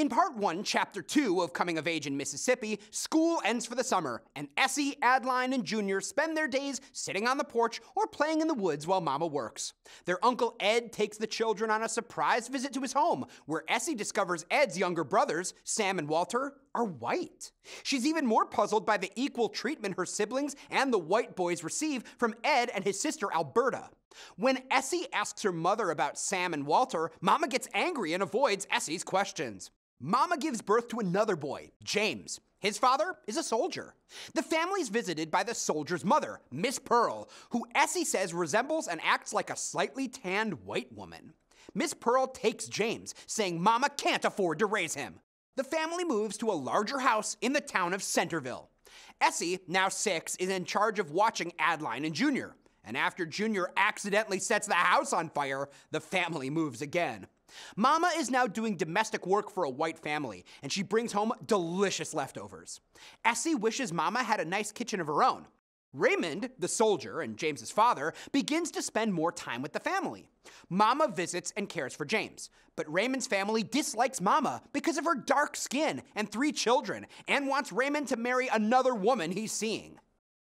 In Part 1, Chapter 2 of Coming of Age in Mississippi, school ends for the summer, and Essie, Adeline, and Junior spend their days sitting on the porch or playing in the woods while Mama works. Their Uncle Ed takes the children on a surprise visit to his home, where Essie discovers Ed's younger brothers, Sam and Walter, are white. She's even more puzzled by the equal treatment her siblings and the white boys receive from Ed and his sister Alberta. When Essie asks her mother about Sam and Walter, Mama gets angry and avoids Essie's questions. Mama gives birth to another boy, James. His father is a soldier. The family's visited by the soldier's mother, Miss Pearl, who Essie says resembles and acts like a slightly tanned white woman. Miss Pearl takes James, saying Mama can't afford to raise him. The family moves to a larger house in the town of Centerville. Essie, now 6, is in charge of watching Adeline and Junior. And after Junior accidentally sets the house on fire, the family moves again. Mama is now doing domestic work for a white family, and she brings home delicious leftovers. Essie wishes Mama had a nice kitchen of her own. Raymond, the soldier and James's father, begins to spend more time with the family. Mama visits and cares for James, but Raymond's family dislikes Mama because of her dark skin and 3 children, and wants Raymond to marry another woman he's seeing.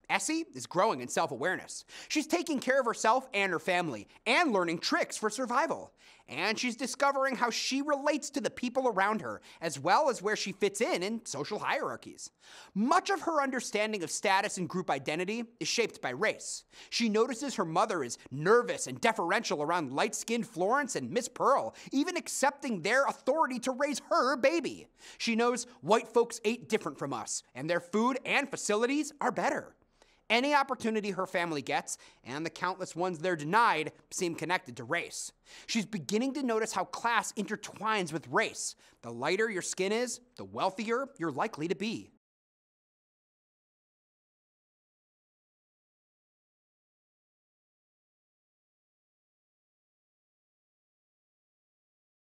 Essie is growing in self-awareness. She's taking care of herself and her family, and learning tricks for survival. And she's discovering how she relates to the people around her, as well as where she fits in social hierarchies. Much of her understanding of status and group identity is shaped by race. She notices her mother is nervous and deferential around light-skinned Florence and Miss Pearl, even accepting their authority to raise her baby. She knows white folks ate different from us, and their food and facilities are better. Any opportunity her family gets, and the countless ones they're denied, seem connected to race. She's beginning to notice how class intertwines with race. The lighter your skin is, the wealthier you're likely to be.